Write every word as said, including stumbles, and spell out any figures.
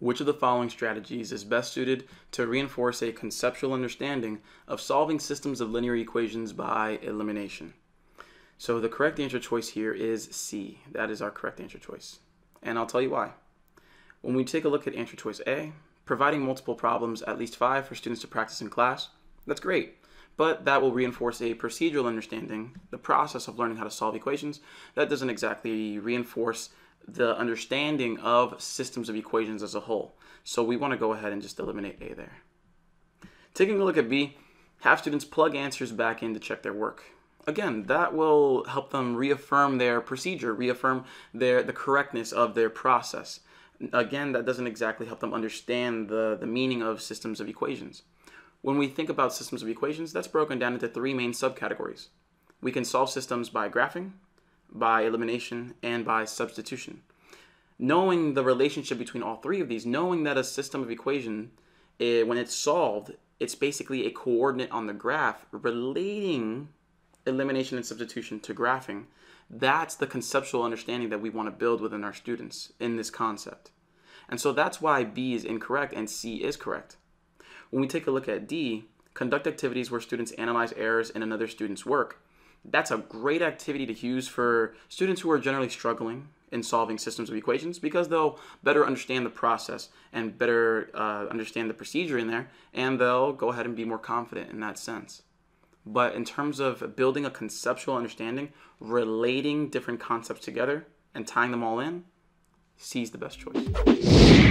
Which of the following strategies is best suited to reinforce a conceptual understanding of solving systems of linear equations by elimination? So the correct answer choice here is C. That is our correct answer choice. And I'll tell you why. When we take a look at answer choice A, providing multiple problems, at least five, for students to practice in class, that's great. But that will reinforce a procedural understanding, the process of learning how to solve equations. That doesn't exactly reinforce the understanding of systems of equations as a whole. So we want to go ahead and just eliminate A there. Taking a look at B, have students plug answers back in to check their work. Again, that will help them reaffirm their procedure, reaffirm their, the correctness of their process. Again, that doesn't exactly help them understand the, the meaning of systems of equations. When we think about systems of equations, that's broken down into three main subcategories. We can solve systems by graphing, by elimination, and by substitution. Knowing the relationship between all three of these, knowing that a system of equation, it, when it's solved, it's basically a coordinate on the graph relating elimination and substitution to graphing, that's the conceptual understanding that we want to build within our students in this concept. And so that's why B is incorrect and C is correct. When we take a look at D, conduct activities where students analyze errors in another student's work. That's a great activity to use for students who are generally struggling in solving systems of equations, because they'll better understand the process and better uh, understand the procedure in there, and they'll go ahead and be more confident in that sense. But in terms of building a conceptual understanding, relating different concepts together and tying them all in, C is the best choice.